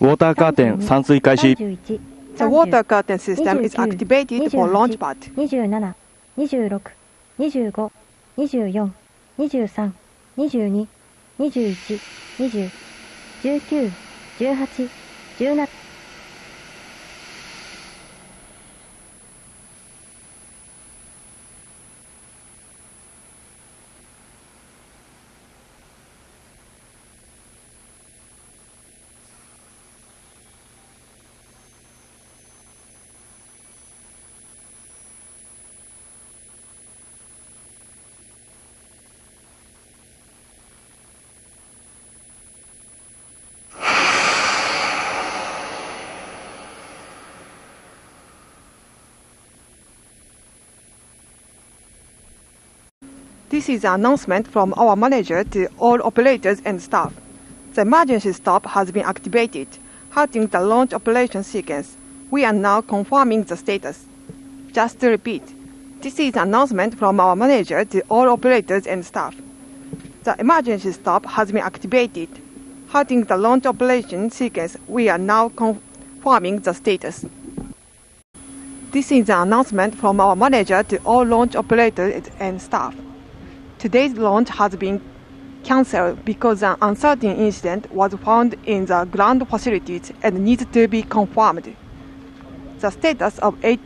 Water curtain 散水開始。The water curtain system is activated for launch pad. 27、26、25、24、23、22、21、20、19、18、17。 This is an announcement from our manager to all operators and staff. The emergency stop has been activated, halting the launch operation sequence. We are now confirming the status. Just to repeat, this is an announcement from our manager to all operators and staff. The emergency stop has been activated, halting the launch operation sequence. We are now confirming the status. This is an announcement from our manager to all launch operators and staff. Today's launch has been cancelled because an uncertain incident was found in the ground facilities and needs to be confirmed. The status of the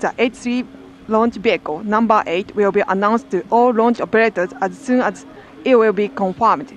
H3 launch vehicle number 8 will be announced to all launch operators as soon as it will be confirmed.